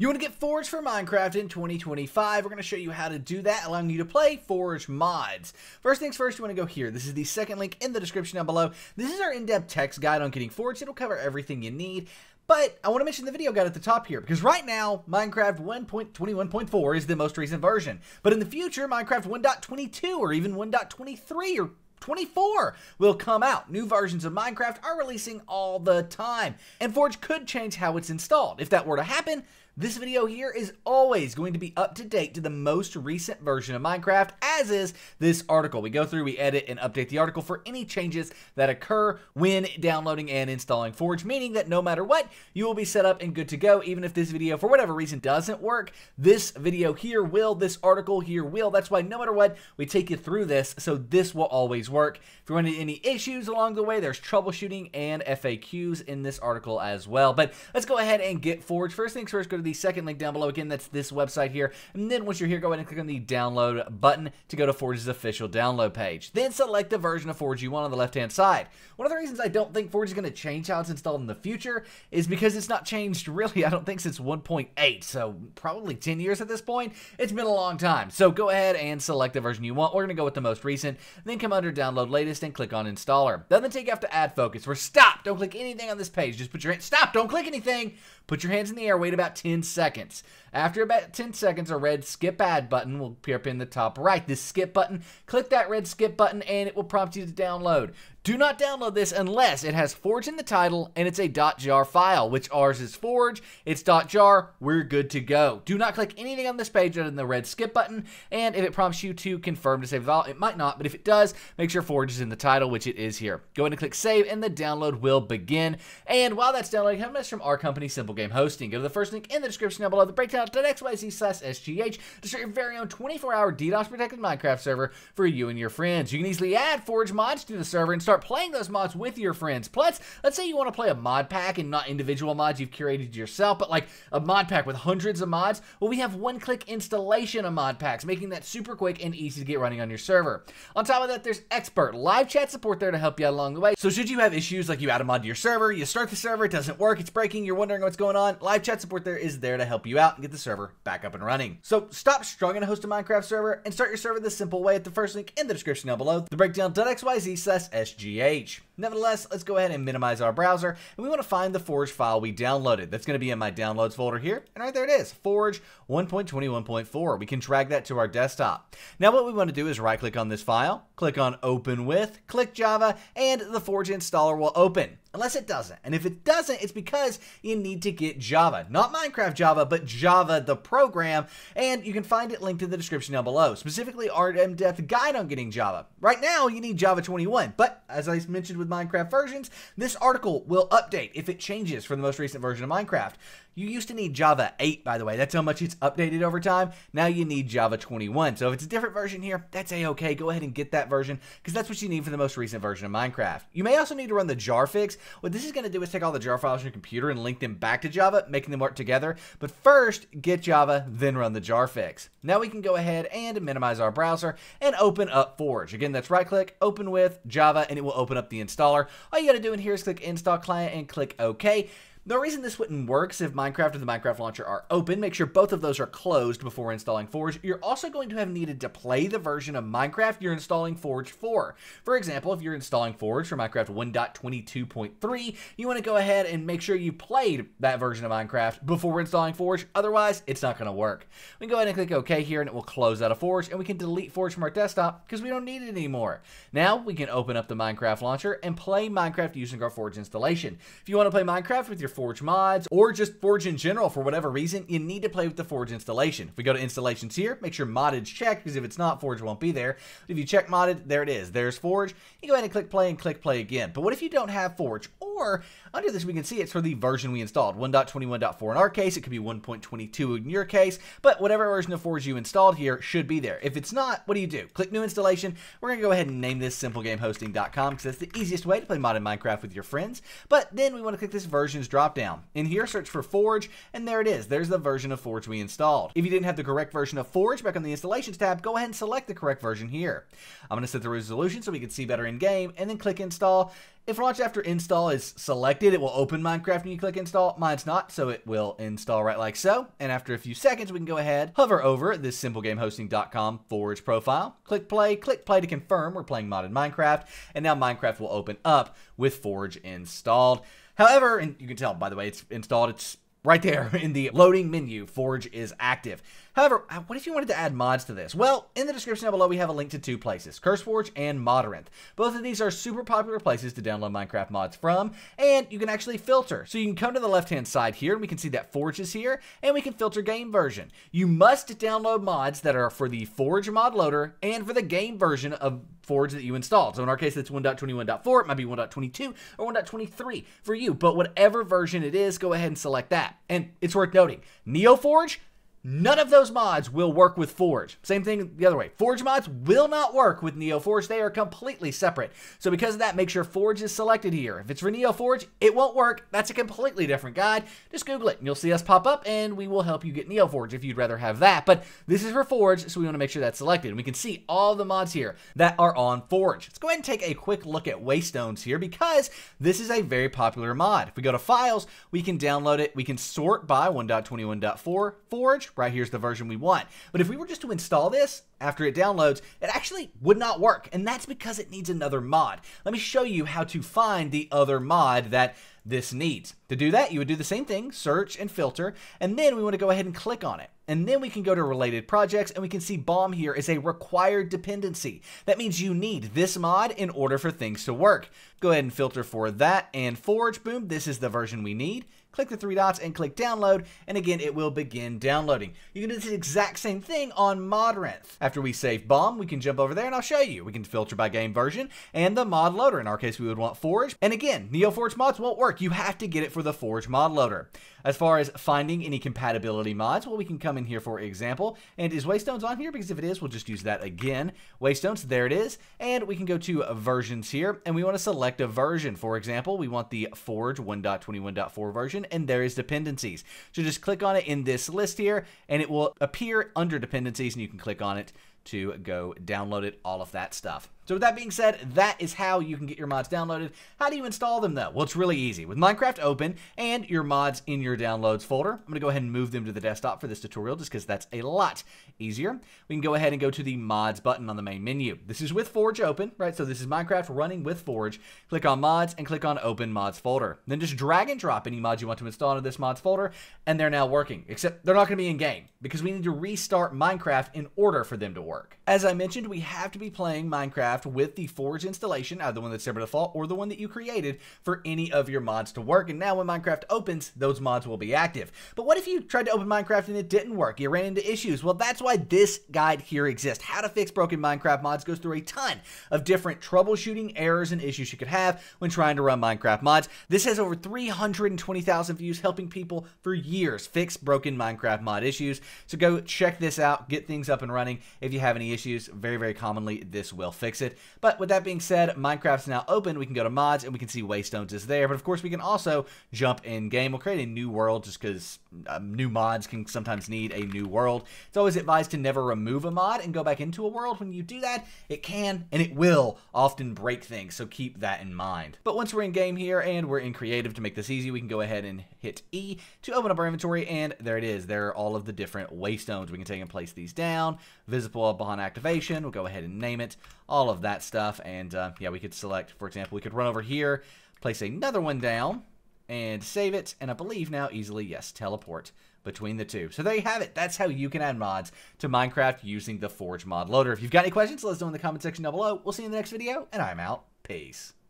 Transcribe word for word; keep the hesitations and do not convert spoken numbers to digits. You want to get Forge for Minecraft in twenty twenty-five? We're going to show you how to do that, allowing you to play Forge mods. First things first, you want to go here. This is the second link in the description down below. This is our in-depth text guide on getting Forge. It'll cover everything you need. But I want to mention the video guide at the top here, because right now, Minecraft one point twenty-one point four is the most recent version. But in the future, Minecraft one point twenty-two or even one point twenty-three or twenty-four will come out. New versions of Minecraft are releasing all the time, and Forge could change how it's installed. If that were to happen, this video here is always going to be up to date to the most recent version of Minecraft, as is this article. We go through, we edit, and update the article for any changes that occur when downloading and installing Forge, meaning that no matter what, you will be set up and good to go. Even if this video, for whatever reason, doesn't work, this video here will, this article here will. That's why no matter what, we take you through this, so this will always work. If you run into any issues along the way, there's troubleshooting and F A Qs in this article as well. But let's go ahead and get Forge. First things first, go to the The second link down below. Again, that's this website here, and then once you're here, go ahead and click on the download button to go to Forge's official download page. Then select the version of Forge you want on the left hand side. One of the reasons I don't think Forge is going to change how it's installed in the future is because it's not changed really, I don't think, since one point eight, so probably ten years at this point. It's been a long time, so go ahead and select the version you want. We're going to go with the most recent, then come under download latest and click on installer. Then take you off to ad focus. We're stopped. Don't click anything on this page. Just put your hand, stop, don't click anything. Put your hands in the air, wait about ten seconds. After about ten seconds, a red skip ad button will appear up in the top right. This skip button, click that red skip button and it will prompt you to download. Do not download this unless it has Forge in the title and it's a .jar file, which ours is Forge. It's .jar. We're good to go. Do not click anything on this page other than the red skip button, and if it prompts you to confirm to save the file, it might not, but if it does, make sure Forge is in the title, which it is here. Go ahead and click save, and the download will begin. And while that's downloading, have a message from our company, Simple Game Hosting. Go to the first link in the description down below, the breakdown dot x y z slash s g h, to start your very own twenty-four hour DDoS-protected Minecraft server for you and your friends. You can easily add Forge mods to the server and start playing those mods with your friends. Plus, let's say you want to play a mod pack and not individual mods you've curated yourself, but like a mod pack with hundreds of mods. Well, we have one-click installation of mod packs, making that super quick and easy to get running on your server. On top of that, there's expert live chat support there to help you out along the way. So should you have issues like you add a mod to your server, you start the server, it doesn't work, it's breaking, you're wondering what's going on, live chat support there is there to help you out and get the server back up and running. So stop struggling to host a Minecraft server and start your server the simple way at the first link in the description down below, the breakdown dot x y z slash s g h. Nevertheless, let's go ahead and minimize our browser, and we want to find the Forge file we downloaded. That's going to be in my downloads folder here, and right there it is, Forge one point twenty-one point four. We can drag that to our desktop. Now what we want to do is right click on this file, click on open with, click Java, and the Forge installer will open. Unless it doesn't, and if it doesn't, it's because you need to get Java, not Minecraft Java, but Java the program, and you can find it linked in the description down below, specifically our in-depth guide on getting Java. Right now, you need Java twenty-one, but as I mentioned with Minecraft versions, this article will update if it changes from the most recent version of Minecraft. You used to need Java eight, by the way. That's how much it's updated over time. Now you need Java twenty-one. So if it's a different version here, that's a-okay. Go ahead and get that version, because that's what you need for the most recent version of Minecraft. You may also need to run the Jarfix. What this is going to do is take all the jar files from your computer and link them back to Java, making them work together. But first, get Java, then run the Jarfix. Now we can go ahead and minimize our browser and open up Forge. Again, that's right-click, open with, Java, and it will open up the installer. All you got to do in here is click Install Client and click OK. The reason this wouldn't work is if Minecraft and the Minecraft launcher are open, make sure both of those are closed before installing Forge. You're also going to have needed to play the version of Minecraft you're installing Forge for. For example, if you're installing Forge for Minecraft one point twenty-two point three, you want to go ahead and make sure you played that version of Minecraft before installing Forge. Otherwise, it's not going to work. We can go ahead and click OK here, and it will close out of Forge, and we can delete Forge from our desktop because we don't need it anymore. Now we can open up the Minecraft launcher and play Minecraft using our Forge installation. If you want to play Minecraft with your Forge mods or just Forge in general for whatever reason, you need to play with the Forge installation. If we go to installations here, make sure modded checked, because if it's not, Forge won't be there. If you check modded, there it is. There's Forge. You go ahead and click play and click play again. But what if you don't have Forge? Or under this, we can see it's for the version we installed, one point twenty-one point four in our case. It could be one point twenty-two in your case, but whatever version of Forge you installed here should be there. If it's not, what do you do? Click new installation. We're going to go ahead and name this simple game hosting dot com because that's the easiest way to play modded Minecraft with your friends. But then we want to click this versions drop dropdown. In here, search for Forge, and there it is. There's the version of Forge we installed. If you didn't have the correct version of Forge, back on the Installations tab, go ahead and select the correct version here. I'm going to set the resolution so we can see better in game, and then click Install. If Launch After Install is selected, it will open Minecraft when you click Install. Mine's not, so it will install right like so. And after a few seconds, we can go ahead, hover over this simple game hosting dot com Forge profile, click Play, click Play to confirm we're playing modded Minecraft, and now Minecraft will open up with Forge installed. However, and you can tell, by the way, it's installed, it's right there in the loading menu, Forge is active. However, what if you wanted to add mods to this? Well, in the description down below, we have a link to two places, CurseForge and Modrinth. Both of these are super popular places to download Minecraft mods from, and you can actually filter. So you can come to the left-hand side here, and we can see that Forge is here, and we can filter game version. You must download mods that are for the Forge mod loader and for the game version of Forge that you installed. So in our case, it's one point twenty-one point four, it might be one point twenty-two or one point twenty-three for you, but whatever version it is, go ahead and select that. And it's worth noting, NeoForge, none of those mods will work with Forge. Same thing the other way. Forge mods will not work with NeoForge. They are completely separate. So because of that, make sure Forge is selected here. If it's for NeoForge, it won't work. That's a completely different guide. Just Google it and you'll see us pop up and we will help you get NeoForge if you'd rather have that. But this is for Forge, so we want to make sure that's selected. And we can see all the mods here that are on Forge. Let's go ahead and take a quick look at Waystones here because this is a very popular mod. If we go to Files, we can download it. We can sort by one point twenty-one point four, Forge. Right here's the version we want. But if we were just to install this after it downloads, it actually would not work. And that's because it needs another mod. Let me show you how to find the other mod that this needs. To do that, you would do the same thing, search and filter, and then we want to go ahead and click on it. And then we can go to related projects and we can see B O M here is a required dependency. That means you need this mod in order for things to work. Go ahead and filter for that and Forge, boom, this is the version we need. Click the three dots and click download. And again, it will begin downloading. You can do this exact same thing on Modrinth. After we save B O M, we can jump over there and I'll show you. We can filter by game version and the mod loader. In our case, we would want Forge. And again, NeoForge mods won't work. You have to get it for the Forge mod loader. As far as finding any compatibility mods, well, we can come in here, for example, and is Waystones on here? Because if it is, we'll just use that again. Waystones, there it is. And we can go to versions here and we want to select a version. For example, we want the Forge one point twenty-one point four version and there is dependencies. So just click on it in this list here and it will appear under dependencies and you can click on it to go download it, all of that stuff. So with that being said, that is how you can get your mods downloaded. How do you install them though? Well, it's really easy. With Minecraft open and your mods in your downloads folder, I'm gonna go ahead and move them to the desktop for this tutorial just because that's a lot easier. We can go ahead and go to the mods button on the main menu. This is with Forge open, right? So this is Minecraft running with Forge. Click on mods and click on open mods folder. Then just drag and drop any mods you want to install into this mods folder and they're now working, except they're not gonna be in game because we need to restart Minecraft in order for them to work. As I mentioned, we have to be playing Minecraft with the Forge installation, either the one that's set by default or the one that you created, for any of your mods to work. And now when Minecraft opens, those mods will be active. But what if you tried to open Minecraft and it didn't work? You ran into issues. Well, that's why this guide here exists. How to fix broken Minecraft mods goes through a ton of different troubleshooting errors and issues you could have when trying to run Minecraft mods. This has over three hundred twenty thousand views helping people for years fix broken Minecraft mod issues. So go check this out, get things up and running. If you have any issues, very, very commonly, this will fix it. But with that being said, Minecraft's now open. We can go to mods and we can see Waystones is there. But of course, we can also jump in game. We'll create a new world just because um, new mods can sometimes need a new world. It's always advised to never remove a mod and go back into a world. When you do that, it can and it will often break things. So keep that in mind. But once we're in game here and we're in creative to make this easy, we can go ahead and hit E to open up our inventory. And there it is. There are all of the different Waystones. We can take and place these down. Visible upon activation. We'll go ahead and name it. All of that stuff. And uh, yeah, we could select, for example, we could run over here, place another one down and save it. And I believe now easily, yes, teleport between the two. So there you have it. That's how you can add mods to Minecraft using the Forge mod loader. If you've got any questions, let us know in the comment section down below. We'll see you in the next video and I'm out. Peace.